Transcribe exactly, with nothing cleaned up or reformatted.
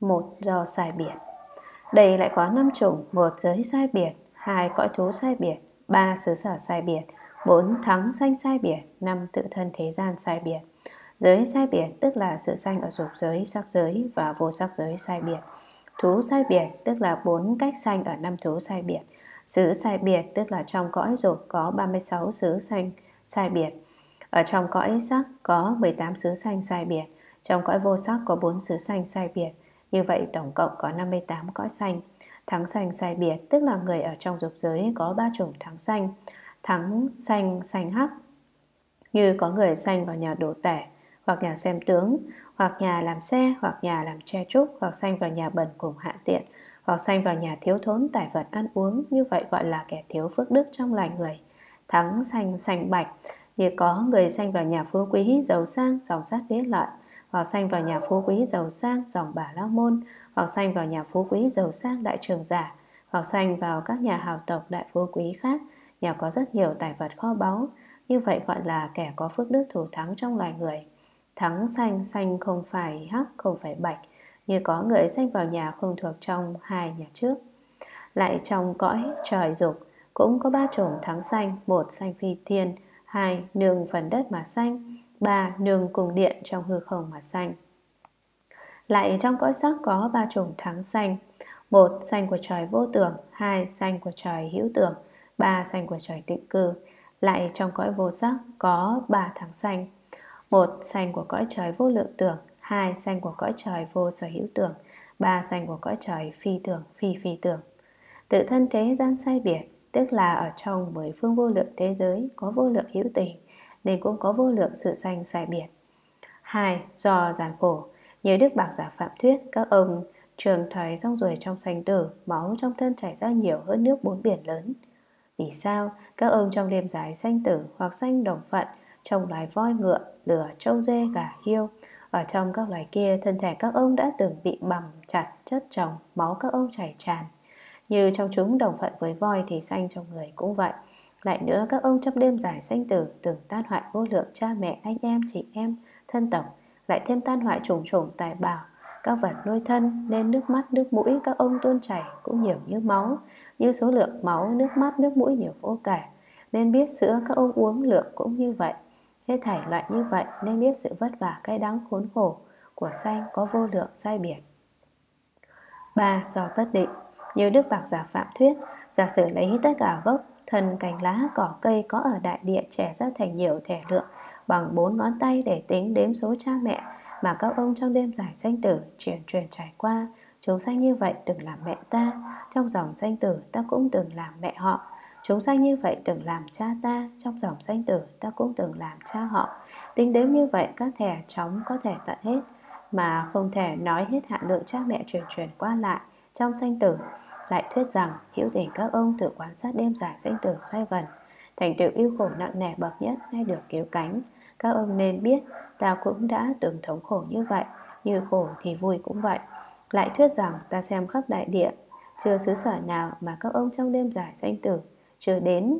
một giò sai biệt. Đây lại có năm chủng: một giới sai biệt, hai cõi thú sai biệt, ba xứ sở sai biệt, bốn thắng sanh sai biệt, năm tự thân thế gian sai biệt. Giới sai biệt tức là sự sanh ở dục giới, sắc giới và vô sắc giới sai biệt. Thú sai biệt tức là bốn cách sanh ở năm thú sai biệt. Xứ sai biệt tức là trong cõi dục có ba mươi sáu xứ sanh sai biệt. Ở trong cõi sắc có mười tám xứ sanh sai biệt. Trong cõi vô sắc có bốn xứ sanh sai biệt. Như vậy tổng cộng có năm mươi tám cõi sanh. Thắng sanh sai biệt tức là người ở trong dục giới có ba chủng thắng sanh. Thắng sanh sanh hắc, như có người sanh vào nhà đồ tể, hoặc nhà xem tướng, hoặc nhà làm xe, hoặc nhà làm tre trúc, hoặc sanh vào nhà bần cùng hạ tiện, hoặc sanh vào nhà thiếu thốn tài vật ăn uống, như vậy gọi là kẻ thiếu phước đức trong loài người. Thắng sanh sanh bạch, như có người sanh vào nhà phú quý giàu sang dòng sát đế lợi, hoặc sanh vào nhà phú quý giàu sang dòng Bà La Môn, hoặc sanh vào nhà phú quý giàu sang đại trưởng giả, hoặc sanh vào các nhà hào tộc đại phú quý khác, nhà có rất nhiều tài vật kho báu, như vậy gọi là kẻ có phước đức thủ thắng trong loài người. Thắng sanh sanh không phải hắc không phải bạch, như có người sanh vào nhà không thuộc trong hai nhà trước. Lại trong cõi trời dục cũng có ba chủng thắng sanh: một sanh phi thiên, hai nương phần đất mà sanh, ba nương cùng điện trong hư không mà sanh. Lại trong cõi sắc có ba chủng thắng sanh: một sanh của trời vô tưởng, hai sanh của trời hữu tưởng, ba sanh của trời tịnh cư. Lại trong cõi vô sắc có ba thắng sanh: một sanh của cõi trời vô lượng tưởng, hai sanh của cõi trời vô sở hữu tưởng, ba sanh của cõi trời phi tưởng phi phi tưởng. Tự thân thế gian sai biệt tức là ở trong mười phương vô lượng thế giới có vô lượng hữu tình, nên cũng có vô lượng sự sanh sai biệt. Hai do giàn khổ, như Đức Bạc Giả Phạm thuyết, các ông trường thoái rong ruổi trong sanh tử, máu trong thân chảy ra nhiều hơn nước bốn biển lớn. Vì sao? Các ông trong đêm dài sanh tử hoặc sanh đồng phận, trong loài voi ngựa, lừa, trâu dê, gà hiêu. Ở trong các loài kia, thân thể các ông đã từng bị bằm, chặt, chất chồng, máu các ông chảy tràn. Như trong chúng đồng phận với voi thì sanh trong người cũng vậy. Lại nữa, các ông trong đêm dài sanh tử từng tan hoại vô lượng cha mẹ, anh em, chị em, thân tộc, lại thêm tan hoại trùng trùng tài bào, các vật nuôi thân, nên nước mắt, nước mũi các ông tuôn chảy cũng nhiều như máu, như số lượng máu, nước mắt, nước mũi nhiều vô kể. Nên biết sữa các ông uống lượng cũng như vậy. Hết thảy loại như vậy nên biết sự vất vả cay đắng khốn khổ của sanh có vô lượng sai biệt. Ba do bất định, như Đức Bạc Giả Phạm thuyết, giả sử lấy tất cả gốc, thân, cành, lá, cỏ, cây có ở đại địa trẻ ra thành nhiều thể lượng bằng bốn ngón tay để tính đếm số cha mẹ mà các ông trong đêm dài sanh tử truyền truyền trải qua. Chúng sanh như vậy từng làm mẹ ta, trong dòng sanh tử ta cũng từng làm mẹ họ. Chúng sanh như vậy từng làm cha ta, trong dòng sanh tử ta cũng từng làm cha họ. Tính đếm như vậy các thẻ trống có thể tận hết, mà không thể nói hết hạn lượng cha mẹ truyền truyền qua lại trong sanh tử. Lại thuyết rằng hữu tình các ông tự quan sát đêm dài sanh tử xoay vần, thành tựu ưu khổ nặng nề bậc nhất nay được cứu cánh. Các ông nên biết ta cũng đã từng thống khổ như vậy, như khổ thì vui cũng vậy. Lại thuyết rằng ta xem khắp đại địa chưa xứ sở nào mà các ông trong đêm dài sanh tử chưa đến.